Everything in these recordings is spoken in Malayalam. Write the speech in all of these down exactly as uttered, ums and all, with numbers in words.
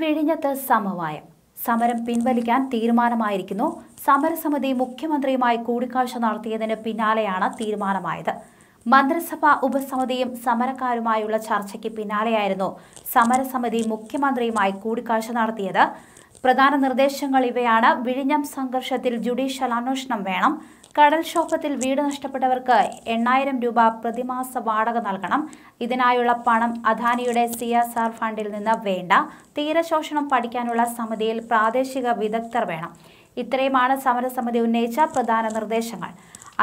വിഴിഞ്ഞത്ത് സമവായം സമരം പിൻവലിക്കാൻ തീരുമാനമായിരിക്കുന്നു. സമരസമിതി മുഖ്യമന്ത്രിയുമായി കൂടിക്കാഴ്ച നടത്തിയതിന് പിന്നാലെയാണ് തീരുമാനമായത്. മന്ത്രിസഭാ ഉപസമിതിയും സമരക്കാരുമായുള്ള ചർച്ചയ്ക്ക് പിന്നാലെയായിരുന്നു സമരസമിതി മുഖ്യമന്ത്രിയുമായി കൂടിക്കാഴ്ച നടത്തിയത്. പ്രധാന നിർദ്ദേശങ്ങൾ ഇവയാണ്: വിഴിഞ്ഞം സംഘർഷത്തിൽ ജുഡീഷ്യൽ അന്വേഷണം വേണം, കടൽക്ഷോഭത്തിൽ വീട് നഷ്ടപ്പെട്ടവർക്ക് എണ്ണായിരം രൂപ പ്രതിമാസ വാടക നൽകണം, ഇതിനായുള്ള പണം അദാനിയുടെ സി എസ് ആർ ഫണ്ടിൽ നിന്ന് വേണ്ട, തീരശോഷണം പഠിക്കാനുള്ള സമിതിയിൽ പ്രാദേശിക വിദഗ്ധർ വേണം. ഇത്രയുമാണ് സമരസമിതി ഉന്നയിച്ച പ്രധാന നിർദ്ദേശങ്ങൾ.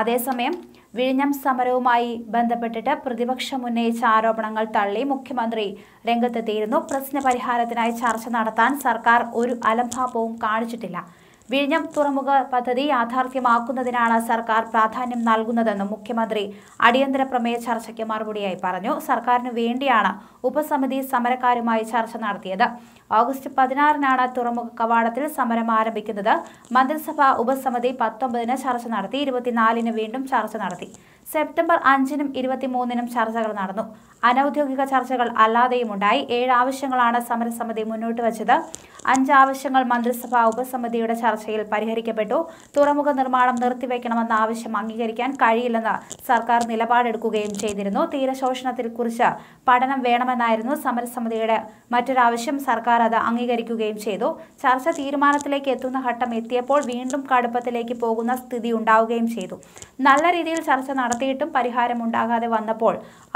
അതേസമയം വിഴിഞ്ഞം സമരവുമായി ബന്ധപ്പെട്ടിട്ട് പ്രതിപക്ഷം ഉന്നയിച്ച ആരോപണങ്ങൾ തള്ളി മുഖ്യമന്ത്രി രംഗത്തെത്തിയിരുന്നു. പ്രശ്ന പരിഹാരത്തിനായി ചർച്ച നടത്താൻ സർക്കാർ ഒരു അലംഭാവവും കാണിച്ചിട്ടില്ല. വിഴിഞ്ഞം തുറമുഖ പദ്ധതി യാഥാർത്ഥ്യമാക്കുന്നതിനാണ് സർക്കാർ പ്രാധാന്യം നൽകുന്നതെന്നും മുഖ്യമന്ത്രി അടിയന്തര പ്രമേയ ചർച്ചയ്ക്ക് മറുപടിയായി പറഞ്ഞു. സർക്കാരിനു വേണ്ടിയാണ് ഉപസമിതി സമരക്കാരുമായി ചർച്ച നടത്തിയത്. ഓഗസ്റ്റ് പതിനാറിനാണ് തുറമുഖ കവാടത്തിൽ സമരം ആരംഭിക്കുന്നത്. മന്ത്രിസഭാ ഉപസമിതി പത്തൊമ്പതിന് ചർച്ച നടത്തി, ഇരുപത്തിനാലിന് വീണ്ടും ചർച്ച നടത്തി. സെപ്റ്റംബർ അഞ്ചിനും ഇരുപത്തിമൂന്നിനും ചർച്ചകൾ നടന്നു. അനൌദ്യോഗിക ചർച്ചകൾ അല്ലാതെയും ഉണ്ടായി. ഏഴ് ആവശ്യങ്ങളാണ് സമരസമിതി മുന്നോട്ട് വച്ചത്. അഞ്ച് ആവശ്യങ്ങൾ മന്ത്രിസഭാ ഉപസമിതിയുടെ ചർച്ചയിൽ പരിഹരിക്കപ്പെട്ടു. തുറമുഖ നിർമ്മാണം നിർത്തിവെക്കണമെന്ന ആവശ്യം അംഗീകരിക്കാൻ കഴിയില്ലെന്ന് സർക്കാർ നിലപാടെടുക്കുകയും ചെയ്തിരുന്നു. തീരശോഷണത്തെ കുറിച്ച് പഠനം വേണമെന്നായിരുന്നു സമരസമിതിയുടെ മറ്റൊരാവശ്യം. സർക്കാർ അത് അംഗീകരിക്കുകയും ചെയ്തു. ചർച്ച തീരുമാനത്തിലേക്ക് എത്തുന്ന ഘട്ടം എത്തിയപ്പോൾ വീണ്ടും കടുപ്പത്തിലേക്ക് പോകുന്ന സ്ഥിതി ഉണ്ടാവുകയും ചെയ്തു. നല്ല രീതിയിൽ ചർച്ച നടത്തിയിട്ടും പരിഹാരം ഉണ്ടാകാതെ വന്നപ്പോൾ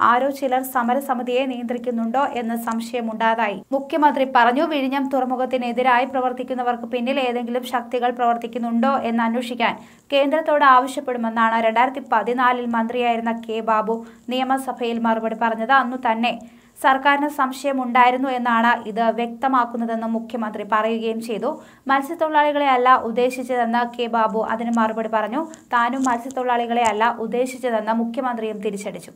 ആരോ ചിലർ സമരസമിതിയെ നിയന്ത്രിക്കുന്നുണ്ടോ എന്ന സംശയമുണ്ടായതായി മുഖ്യമന്ത്രി പറഞ്ഞു. വിഴിഞ്ഞം തുറമുഖത്തിനെതിരായി പ്രവർത്തിക്കുന്നവർക്ക് പിന്നിൽ ഏതെങ്കിലും ശക്തികൾ പ്രവർത്തിക്കുന്നുണ്ടോ എന്ന് അന്വേഷിക്കാൻ കേന്ദ്രത്തോട് ആവശ്യപ്പെടുമെന്നാണ് രണ്ടായിരത്തി പതിനാലിൽ മന്ത്രിയായിരുന്ന കെ ബാബു നിയമസഭയിൽ മറുപടി പറഞ്ഞത്. അന്നു തന്നെ സർക്കാരിന് സംശയമുണ്ടായിരുന്നു എന്നാണ് ഇത് വ്യക്തമാക്കുന്നതെന്ന് മുഖ്യമന്ത്രി പറയുകയും ചെയ്തു. മത്സ്യത്തൊഴിലാളികളെ അല്ല ഉദ്ദേശിച്ചതെന്ന് കെ ബാബു അതിന് മറുപടി പറഞ്ഞു. താനും മത്സ്യത്തൊഴിലാളികളെ അല്ല ഉദ്ദേശിച്ചതെന്ന് മുഖ്യമന്ത്രിയും തിരിച്ചടിച്ചു.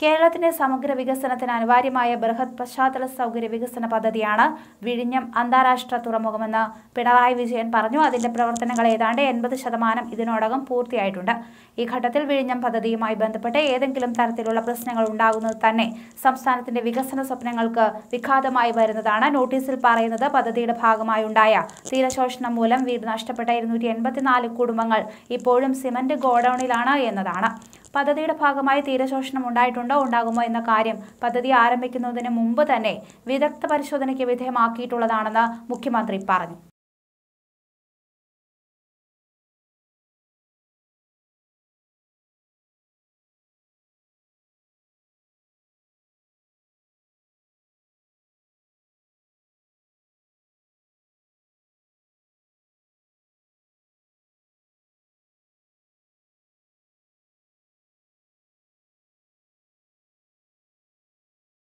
കേരളത്തിന്റെ സമഗ്ര വികസനത്തിന് അനിവാര്യമായ ബൃഹത് പശ്ചാത്തല സൗകര്യ വികസന പദ്ധതിയാണ് വിഴിഞ്ഞം അന്താരാഷ്ട്ര തുറമുഖമെന്ന് പിണറായി വിജയൻ പറഞ്ഞു. അതിന്റെ പ്രവർത്തനങ്ങൾ ഏതാണ്ട് എൺപത് ശതമാനം ഇതിനോടകം പൂർത്തിയായിട്ടുണ്ട്. ഈ ഘട്ടത്തിൽ വിഴിഞ്ഞം പദ്ധതിയുമായി ബന്ധപ്പെട്ട് ഏതെങ്കിലും തരത്തിലുള്ള പ്രശ്നങ്ങൾ ഉണ്ടാകുന്നത് തന്നെ സംസ്ഥാനത്തിന്റെ വികസന സ്വപ്നങ്ങൾക്ക് വിഘാതമായി വരുന്നതാണ്. നോട്ടീസിൽ പറയുന്നത് പദ്ധതിയുടെ ഭാഗമായി ഉണ്ടായ തീരശോഷണം മൂലം വീട് നഷ്ടപ്പെട്ട ഇരുന്നൂറ്റി എൺപത്തിനാല് കുടുംബങ്ങൾ ഇപ്പോഴും സിമന്റ് ഗോഡൌണിലാണ് എന്നതാണ്. പദ്ധതിയുടെ ഭാഗമായി തീരശോഷണം ഉണ്ടായിട്ടുണ്ടോ ഉണ്ടാകുമോ എന്ന കാര്യം പദ്ധതി ആരംഭിക്കുന്നതിന് മുമ്പ് തന്നെ വിദഗ്ധ പരിശോധനയ്ക്ക് വിധേയമാക്കിയിട്ടുള്ളതാണെന്ന് മുഖ്യമന്ത്രി പറഞ്ഞു.